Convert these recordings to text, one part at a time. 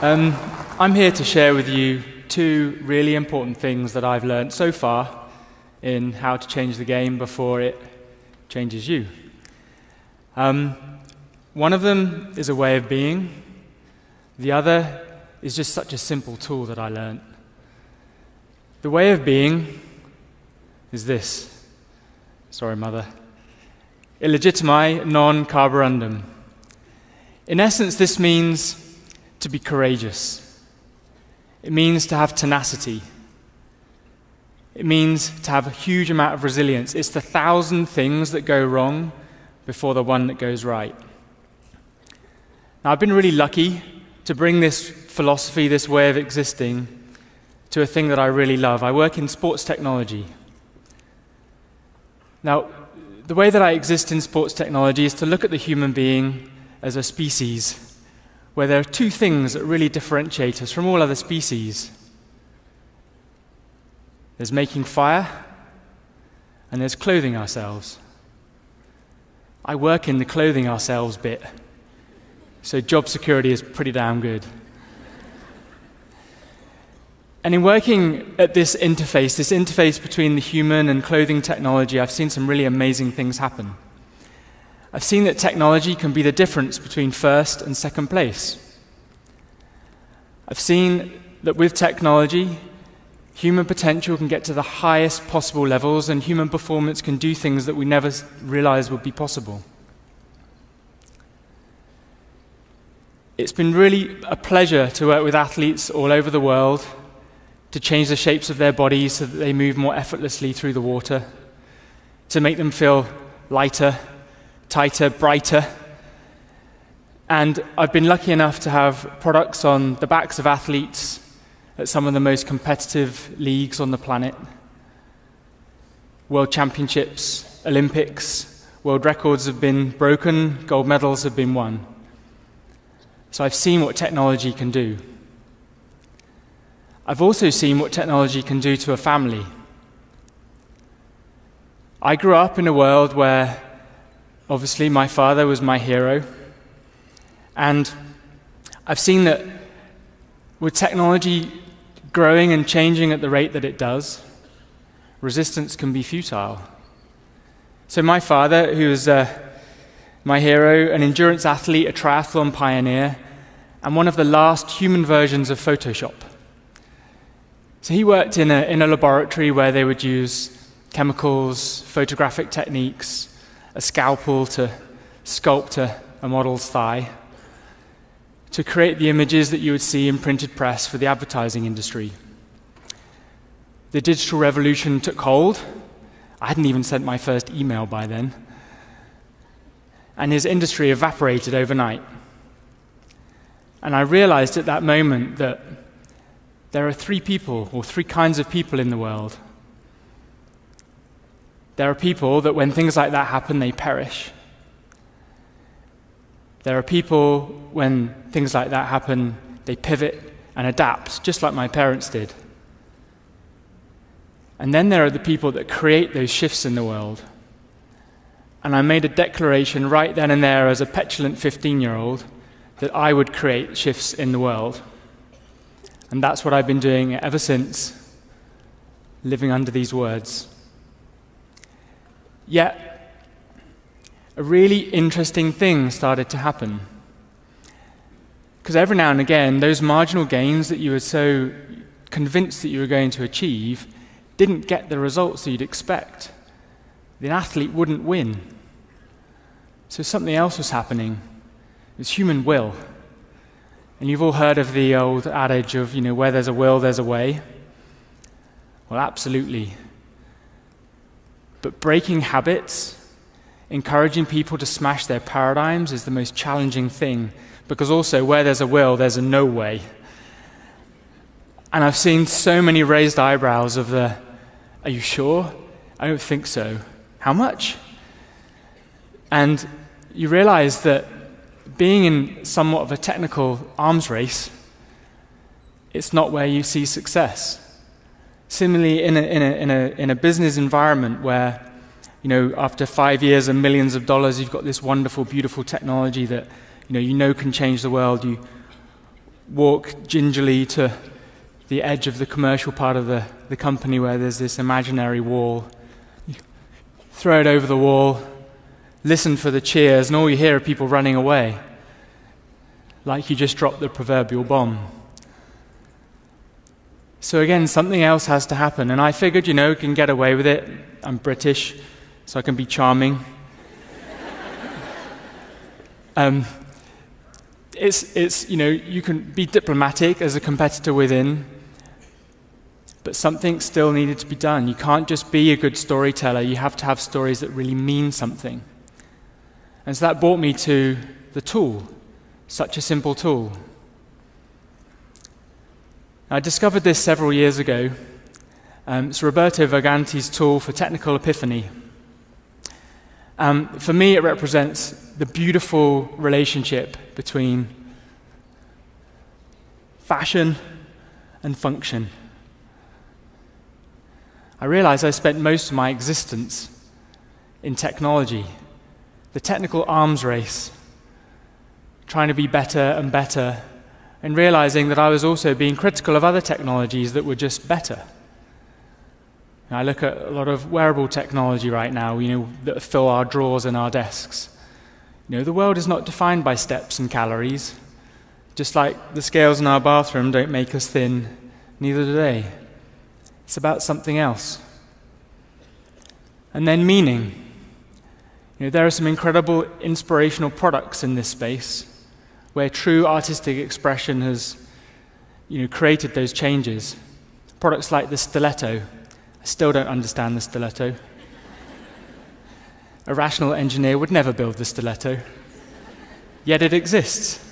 I'm here to share with you two really important things that I've learned so far in how to change the game before it changes you. One of them is a way of being. The other is just such a simple tool that I learned. The way of being is this. Sorry, mother. Illegitimi non carborundum. In essence, this means to be courageous. It means to have tenacity. It means to have a huge amount of resilience. It's the 1,000 things that go wrong before the one that goes right. Now, I've been really lucky to bring this philosophy, this way of existing, to a thing that I really love. I work in sports technology. Now, the way that I exist in sports technology is to look at the human being as a species, where there are two things that really differentiate us from all other species. There's making fire, and there's clothing ourselves. I work in the clothing ourselves bit, so job security is pretty damn good. And in working at this interface between the human and clothing technology, I've seen some really amazing things happen. I've seen that technology can be the difference between first and second place. I've seen that with technology, human potential can get to the highest possible levels, and human performance can do things that we never realized would be possible. It's been really a pleasure to work with athletes all over the world to change the shapes of their bodies so that they move more effortlessly through the water, to make them feel lighter, tighter, brighter. And I've been lucky enough to have products on the backs of athletes at some of the most competitive leagues on the planet. World championships, Olympics, world records have been broken, gold medals have been won. So I've seen what technology can do. I've also seen what technology can do to a family. I grew up in a world where, obviously, my father was my hero, and I've seen that with technology growing and changing at the rate that it does, resistance can be futile. So my father, who was my hero, an endurance athlete, a triathlon pioneer, and one of the last human versions of Photoshop. So he worked in a laboratory where they would use chemicals, photographic techniques, a scalpel to sculpt a model's thigh, to create the images that you would see in printed press for the advertising industry. The digital revolution took hold. I hadn't even sent my first email by then. And his industry evaporated overnight. And I realized at that moment that there are three kinds of people in the world. There are people that when things like that happen, they perish. There are people when things like that happen, they pivot and adapt, just like my parents did. And then there are the people that create those shifts in the world. And I made a declaration right then and there as a petulant 15-year-old that I would create shifts in the world. And that's what I've been doing ever since, living under these words. Yet, a really interesting thing started to happen. Because every now and again, those marginal gains that you were so convinced that you were going to achieve didn't get the results that you'd expect. The athlete wouldn't win. So something else was happening. It was human will. And you've all heard of the old adage of, where there's a will, there's a way. Well, absolutely. But breaking habits, encouraging people to smash their paradigms is the most challenging thing, because also where there's a will, there's a no way. And I've seen so many raised eyebrows of are you sure? I don't think so. How much? And you realize that being in somewhat of a technical arms race, it's not where you see success. Similarly, in a business environment where, after 5 years and millions of dollars, you've got this wonderful, beautiful technology that, can change the world. You walk gingerly to the edge of the commercial part of the company where there's this imaginary wall. You throw it over the wall, listen for the cheers, and all you hear are people running away, like you just dropped the proverbial bomb. So again, something else has to happen, and I figured, you know, I can get away with it. I'm British, so I can be charming. It's, you know, you can be diplomatic as a competitor within, but something still needed to be done. You can't just be a good storyteller. You have to have stories that really mean something. And so that brought me to the tool, such a simple tool. I discovered this several years ago. It's Roberto Verganti's tool for technical epiphany. For me, it represents the beautiful relationship between fashion and function. I realized I spent most of my existence in technology, the technical arms race, trying to be better and better, and realizing that I was also being critical of other technologies that were just better. I look at a lot of wearable technology right now, you know, that fill our drawers and our desks. You know, the world is not defined by steps and calories. Just like the scales in our bathroom don't make us thin, neither do they. It's about something else. And then meaning. You know, there are some incredible inspirational products in this space where true artistic expression has, you know, created those changes. Products like the stiletto. I still don't understand the stiletto. A rational engineer would never build the stiletto, yet it exists.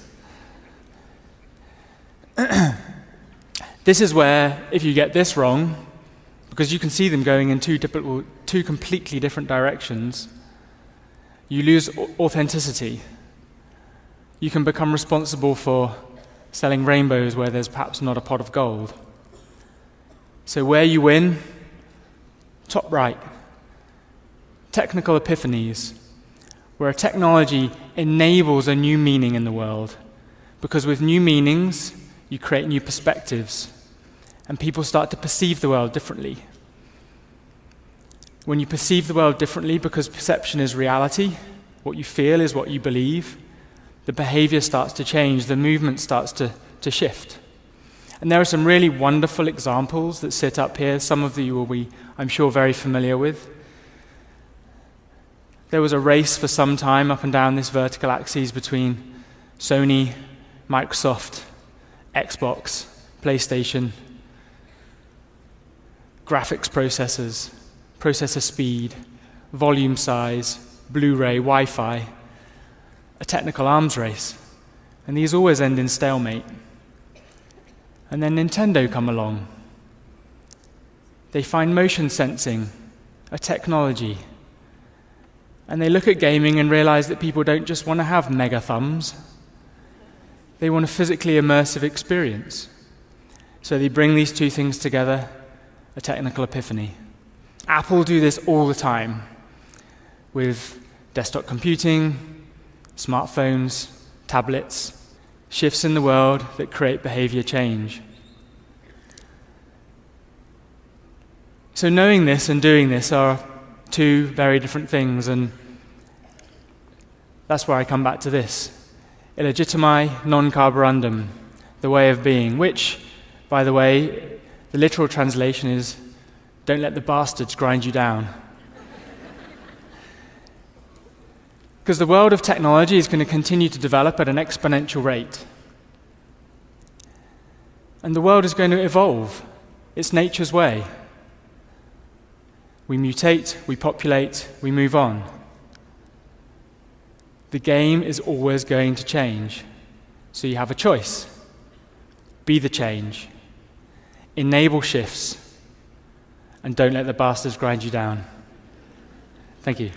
This is where, if you get this wrong, because you can see them going in two completely different directions, you lose authenticity. You can become responsible for selling rainbows where there's perhaps not a pot of gold. So where you win, top right, technical epiphanies, where technology enables a new meaning in the world, because with new meanings, you create new perspectives, and people start to perceive the world differently. When you perceive the world differently, because perception is reality, what you feel is what you believe, the behavior starts to change, the movement starts to shift. And there are some really wonderful examples that sit up here. Some of you will be, I'm sure, very familiar with. There was a race for some time up and down this vertical axis between Sony, Microsoft, Xbox, PlayStation, graphics processors, processor speed, volume size, Blu-ray, Wi-Fi, a technical arms race. And these always end in stalemate. And then Nintendo come along. They find motion sensing, a technology. And they look at gaming and realize that people don't just want to have mega thumbs. They want a physically immersive experience. So they bring these two things together, a technical epiphany. Apple do this all the time with desktop computing, smartphones, tablets, shifts in the world that create behavior change. So knowing this and doing this are two very different things, and that's where I come back to this. Illegitimi non carborundum, the way of being, which, by the way, the literal translation is, don't let the bastards grind you down. Because the world of technology is going to continue to develop at an exponential rate. And the world is going to evolve. It's nature's way. We mutate, we populate, we move on. The game is always going to change. So you have a choice. Be the change. Enable shifts. And don't let the bastards grind you down. Thank you.